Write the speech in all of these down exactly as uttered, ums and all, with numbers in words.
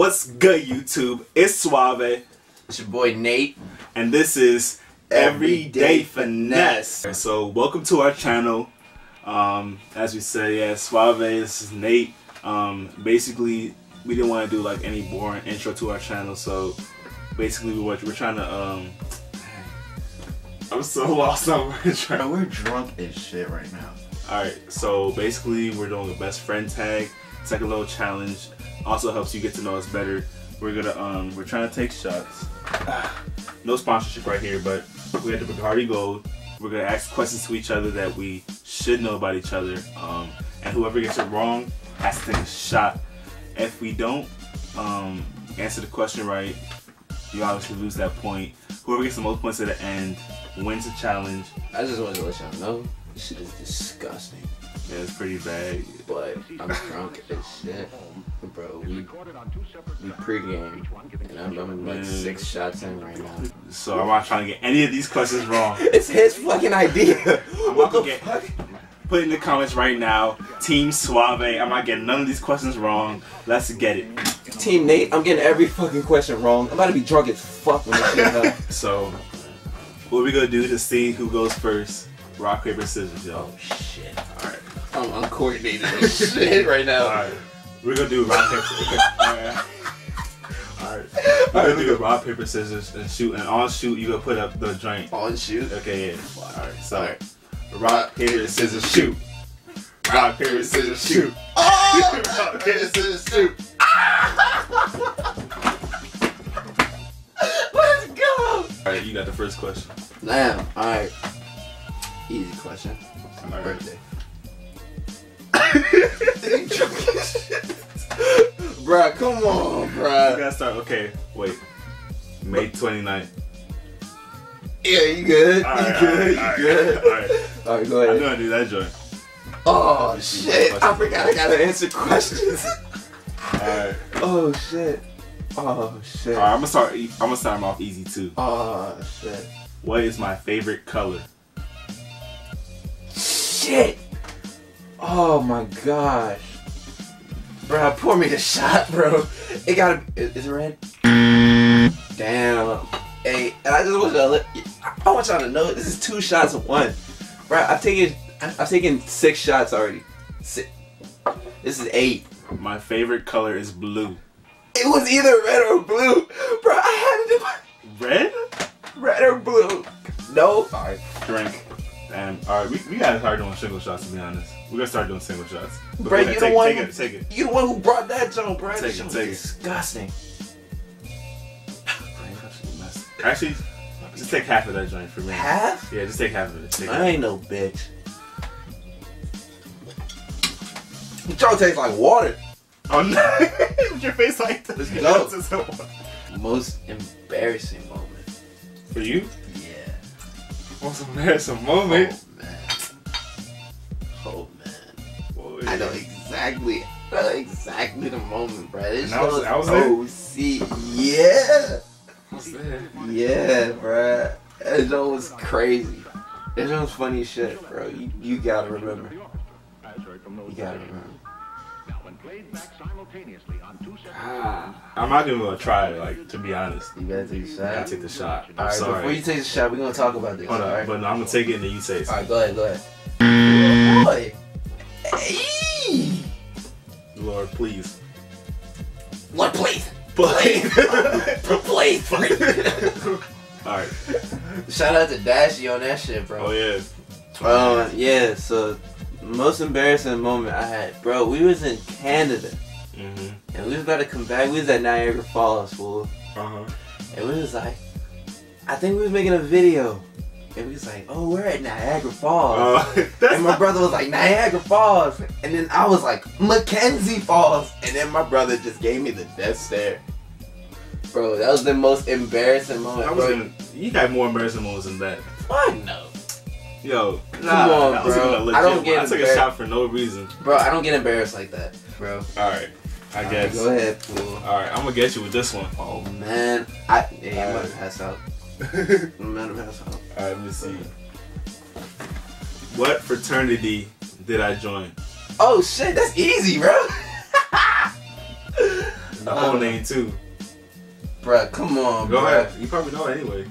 what's good, YouTube? It's Suave. It's your boy Nate. And this is Everyday, Everyday Finesse. Finesse. So welcome to our channel. Um, as we said, yeah, Suave, this is Nate. Um, basically, we didn't want to do like any boring intro to our channel, so basically we were, we're trying to, um, I'm so lost on what we're trying. Bro, we're drunk as shit right now. Alright, so basically we're doing a best friend tag. It's like a little challenge. Also helps you get to know us better. We're gonna um we're trying to take shots. No sponsorship right here, but we had the Bacardi Gold. We're gonna ask questions to each other that we should know about each other. Um and whoever gets it wrong has to take a shot. If we don't um answer the question right, you obviously lose that point. Whoever gets the most points at the end wins the challenge. I just wanted to let y'all know this shit is disgusting. Yeah, it's pretty bad. But I'm drunk as shit. Bro, we, we pre-game, and I'm, I'm like six shots in right now. So I'm not trying to get any of these questions wrong. It's his fucking idea. I'm what the get, fuck? Put in the comments right now, Team Suave, I'm not getting none of these questions wrong. Let's get it. Team Nate, I'm getting every fucking question wrong. I'm about to be drunk as fuck when this shit happens. So, what we gonna do to see who goes first? Rock, paper, scissors, y'all. Oh, shit. Alright. I'm uncoordinated as shit right now. Alright. We're gonna do rock, paper, alright. Alright. We're gonna do rock, paper, scissors, and shoot. And on shoot, you're gonna put up the drink. On shoot? Okay, yeah. Alright, so. All right. Rock, paper, scissors, shoot. Rock, paper, scissors, shoot. Oh! Rock, paper, scissors, shoot. Let's go! Alright, you got the first question. Damn, alright. Easy question. My right. Birthday. Bruh, come on, bruh. You gotta start, okay, wait. May twenty-ninth. Yeah, you good? All you right, good? All right, you all good? Alright, right. right. right, go ahead. I know I do that joint. Oh, oh shit. I forgot I gotta answer questions. Alright. Oh, shit. Oh, shit. Alright, I'm gonna start, I'm gonna start them off easy too. Oh, shit. What is my favorite color? Shit! Oh my gosh. Bro, pour me a shot, bro. It gotta be. Is it red? Damn. Hey, and I just want y'all to, I want y'all to know this is two shots of one. Bro, I've taken, I've taken six shots already. Six. This is eight. My favorite color is blue. It was either red or blue. Bro, I had to do my. Red? Red or blue. No. Alright, drink. And all right, we, we gotta start doing single shots, to be honest. We're gonna start doing single shots. But bro, you the one, it, take it. You the one who brought that joint, bro. Take that it, take disgusting. It. Disgusting. Actually, just take half of that joint for me. Half? Yeah, just take half of it. Take I it. Ain't no bitch. Y'all taste like water. Oh no! Your face like this. No. Most embarrassing moment for you? What's an embarrassing moment? Oh man. Oh man. Boy. I know exactly, I know exactly the moment, bro. This I was, I was O C. Yeah. What's that? Yeah, bro. That joke was crazy. That joke was funny shit, bro. You, you gotta remember. You gotta remember. Ah. I'm not even gonna try it, like, to be honest. You gotta take the shot. You gotta take the shot. I'm right, sorry. Before you take the shot, we're gonna talk about this. Hold on, right? But no, I'm gonna take it and then you say it. Alright, go ahead, go ahead. Lord. Hey. Lord, please. Lord, please. Please. Please. Please. Alright. Shout out to Dashy on that shit, bro. Oh, yeah. Um, yeah, so. Most embarrassing moment I had, bro. We was in Canada, mm-hmm. and we was about to come back. We was at Niagara Falls, fool. Uh-huh. And we was like, I think we was making a video, and we was like, oh, we're at Niagara Falls. Uh, and my brother was like, Niagara Falls, and then I was like, Mackenzie Falls, and then my brother just gave me the death stare. Bro, that was the most embarrassing moment. I was bro. Gonna, you got more embarrassing moments than that. Fuck no. Yo, nah, come on, bro. I don't get embarrassed. I took a shot for no reason. Bro, I don't get embarrassed like that, bro. Alright, I All guess. Right, go ahead, fool. Alright, I'm gonna get you with this one. Oh, man. I, yeah, I'm about to pass out. I'm about to pass out. Alright, let me see. What fraternity did I join? Oh, shit, that's easy, bro. is the whole name too. Bruh, come on, bro. Go ahead. You probably know it anyway.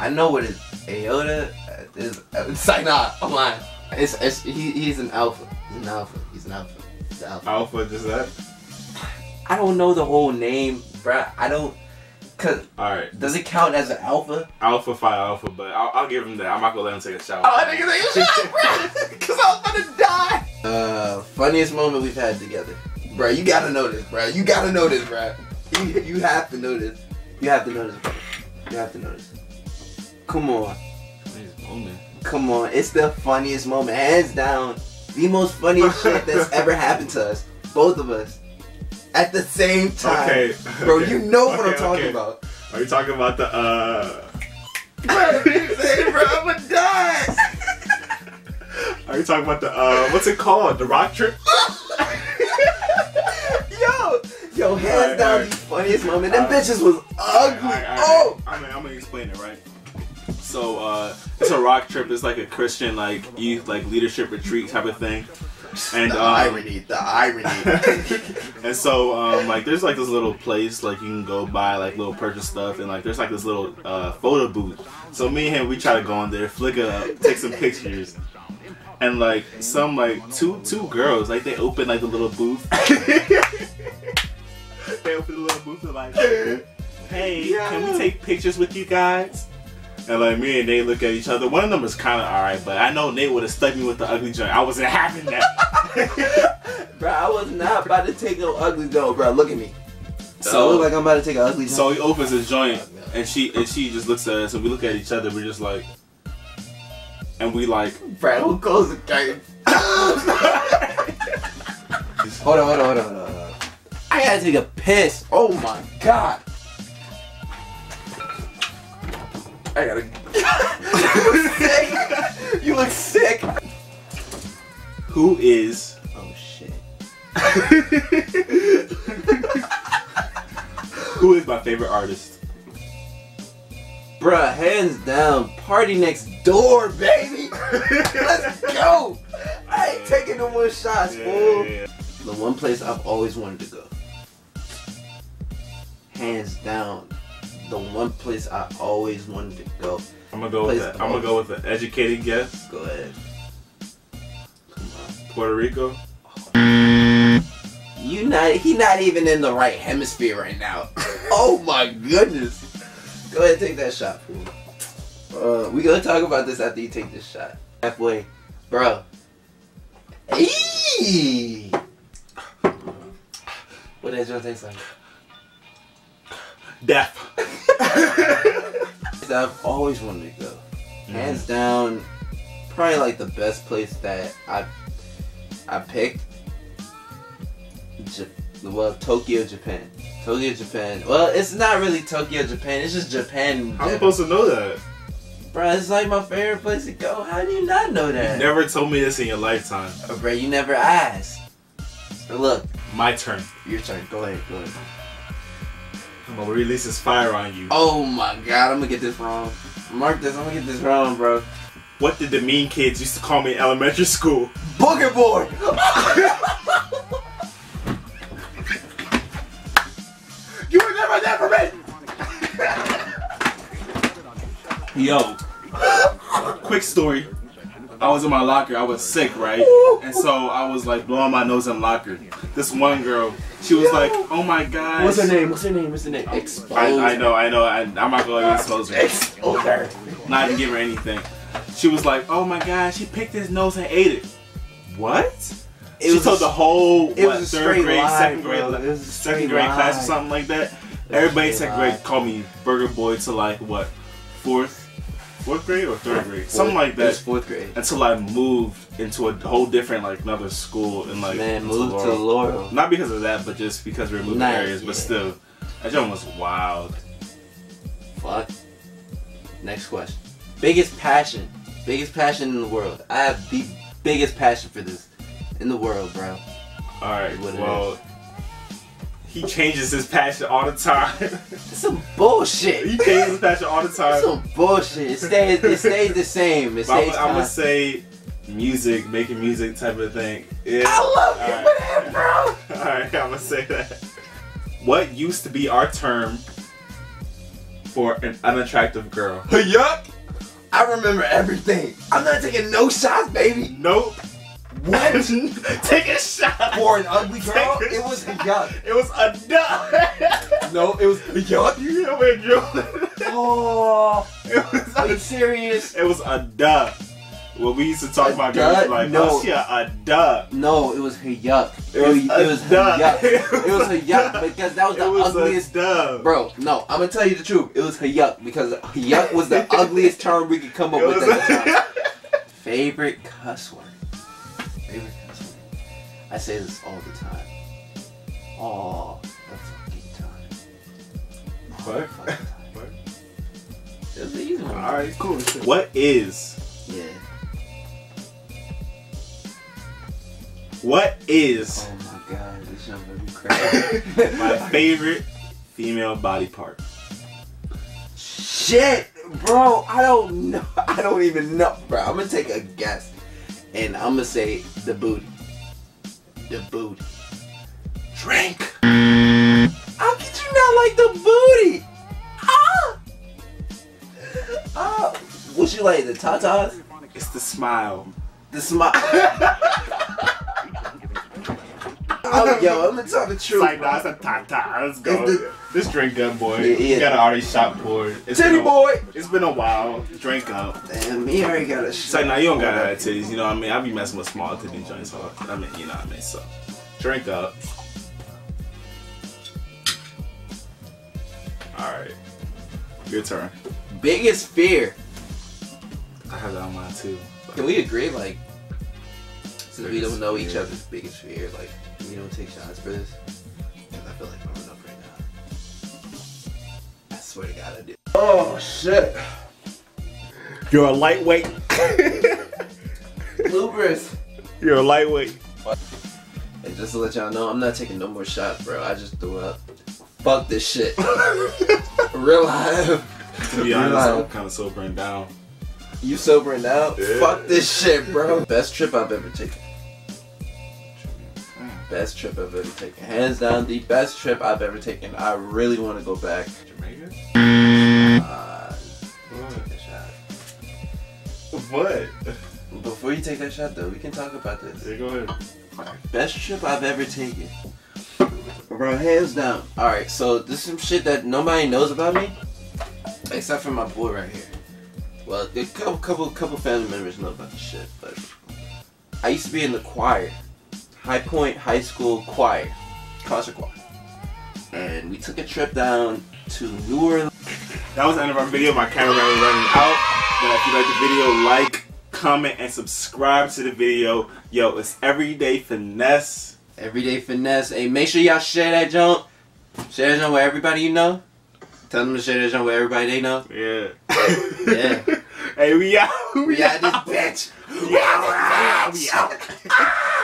I know what it is. Ayoda is. It's like, nah, I'm lying. It's, it's, he, he's an alpha. He's an alpha. He's an alpha. He's an alpha. Alpha, just that? I don't know the whole name, bruh. I don't. Cause Alright. Does it count as an alpha? Alpha Phi Alpha, but I'll, I'll give him that. I'm not gonna let him take a shower. Oh, I think he's like, shut up, bruh! Cause I was gonna die! Uh, funniest moment we've had together. Bruh, you gotta know this, bruh. You gotta know this, bruh. You, you have to know this. You have to know this, bruh. You have to know this. Come on. Funniest moment. Come on. It's the funniest moment. Hands down. The most funniest shit that's ever happened to us. Both of us. At the same time. Okay. Bro, okay. You know what okay, I'm talking okay. about. Are you talking about the, uh... Bro, you say, bro, I'm gonna die! Are you talking about the, uh, what's it called? The rock trip? yo! Yo, hands right, down, right. the funniest moment. Them uh, bitches was ugly. Right, right, oh! Right, I'm gonna explain it, right? So, uh, it's a rock trip. It's like a Christian, like, youth, like, leadership retreat type of thing. And the um, irony, the irony. And so, um, like, there's like this little place, like, you can go buy, like, little purchase stuff, and like, there's like this little uh, photo booth. So me and him, we try to go in there, flick it up, take some pictures, and like, some like two two girls, like, they open like the little booth. They open the little booth and like, hey, yeah. Can we take pictures with you guys? And like, me and Nate look at each other. One of them was kind of alright, but I know Nate would have stuck me with the ugly joint. I wasn't having that. Bro, I was not about to take no ugly joint, bro. Look at me. So I look like I'm about to take an ugly joint. So he opens his joint, and she and she just looks at us, and we look at each other. We're just like, and we like, bro, who goes the game? Hold on, hold on, hold on, hold on. I gotta take a piss. Oh my god. I gotta. You look sick. You look sick. Who is? Oh shit. Who is my favorite artist? Bruh, hands down, Party Next Door, baby. Let's go. I ain't taking no more shots, yeah, fool. Yeah, yeah. The one place I've always wanted to go. Hands down. The one place I always wanted to go. I'm gonna go with that. I'm gonna go with an educated guess. Go ahead. Come on. Puerto Rico. Oh. You not? He not even in the right hemisphere right now. Oh my goodness. Go ahead, and take that shot, fool. Uh, we gonna talk about this after you take this shot. Halfway, bro. Eee! What does your taste like? Death. I've always wanted to go. Hands mm-hmm. down, probably like the best place that I I picked. Ja well, Tokyo, Japan. Tokyo, Japan. Well, it's not really Tokyo, Japan. It's just Japan. How am I supposed to know that? Bruh, it's like my favorite place to go. How do you not know that? You never told me this in your lifetime. Oh, bruh, you never asked. So look. My turn. Your turn. Go ahead. Go ahead. I'm gonna release this fire on you. Oh my god, I'm gonna get this wrong. Mark this, I'm gonna get this wrong, bro. What did the mean kids used to call me in elementary school? Booger boy! You were never there for me! Yo, quick story. I was in my locker, I was sick, right? And so I was like blowing my nose in locker. This one girl, she was Yo. like, oh my god. What's her name? What's her name? What's her name? Expose I, I know, I know. I, I'm not going to expose her. Expose her. Not even give her anything. She was like, oh my god, she picked his nose and ate it. What? It she was told a, the whole, what, it was a third grade, lie, second grade, it was a second grade lie. class or something like that. Everybody in second grade called me Burger Boy to like, what, fourth? Fourth grade or third grade? Fourth, Something like that. It was fourth grade. Until I moved into a whole different, like, another school and like. Man, moved Laurel. to Laurel. Not because of that, but just because we were moving nice, areas. Yeah. But still, that joint was wild. Fuck. Next question. Biggest passion. Biggest passion in the world. I have the biggest passion for this in the world, bro. Alright, well. He changes his passion all the time. It's some bullshit. He changes his passion all the time. It's some bullshit. It stays, it stays the same. It stays I'm going to say music, making music type of thing. Yeah. I love all you right. for that, bro. All right, I'm going to say that. what used to be our term for an unattractive girl? Yup! I remember everything. I'm not taking no shots, baby. Nope. What? Take a shot. For an ugly girl? It was a yuck. It was a duck. No, it was a yuck. You hear me, Joe? Oh. It was are you serious? It was a duck. Well, we used to talk a about girls like, no, oh, yeah, a duck. No, it was her yuck. It was, it was, it was her yuck. It was her yuck because that was the was ugliest. Duck. Bro, no, I'm going to tell you the truth. It was her yuck because her yuck was the ugliest term we could come up it with at the time. Favorite cuss word. Favorite cuss word. I say this all the time. All the fucking time. All what? The fucking time. What? It was an easy one. All right, cool. What is... Yeah. What is oh my god, this shit made me cry. My favorite female body part? Shit, bro, I don't know. I don't even know, bro. I'm gonna take a guess, and I'm gonna say the booty. The booty. Drink. How could you not like the booty? Ah. Ah. What you like, the tatas? It's the smile. The smile. Oh, yo, I'm gonna tell the truth. Like, nah, it's a tata. Let's go. The, this drink up, boy. Yeah, yeah. You gotta already shot board. It's titty a, boy. It's been a while. Drink up. Damn, me already got a shot. It's like, nah, you don't gotta have titties. You know what I mean? I be messing with small titty joints. So I mean, you know what I mean? So, drink up. All right. Your turn. Biggest fear. I have that on mine too. Can we agree, like, since we don't know each other's biggest fear, like, we don't take shots for this? Because I feel like I'm up right now. I swear to God, I do. Oh, shit. You're a lightweight. Bloopers. You're a lightweight. And just to let y'all know, I'm not taking no more shots, bro. I just threw up. Fuck this shit. Real life. To be honest, I'm kind of sobering down. You sobering now? Yeah. Fuck this shit, bro. Best trip I've ever taken. Best trip I've ever taken. Hands down, the best trip I've ever taken. I really want to go back. Jamaica? Uh, take that shot. What? Before you take that shot, though, we can talk about this. Yeah, go ahead. Best trip I've ever taken. Bro, hands down. Alright, so this is some shit that nobody knows about me. Except for my boy right here. Well, a couple, couple, couple family members know about this shit, but I used to be in the choir, High Point High School choir, concert choir, and we took a trip down to New Orleans. That was the end of our video. My cameraman was running out, but if you like the video, like, comment, and subscribe to the video. Yo, it's Everyday Finesse. Everyday Finesse. Hey, make sure y'all share that junk. Share that junk with everybody you know. Tell them to share that junk with everybody they know. Yeah. Yeah. Hey, we out. We, we out, out this bitch. We out. We out.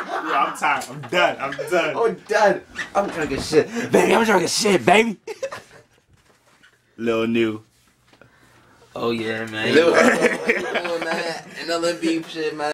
Yo, I'm tired. I'm done. I'm done. I'm done. I'm trying to get shit. Baby, I'm trying to get shit, baby. Little new. Oh, yeah, man. Little, little, little, little, little, little, little, little, little beef shit, man.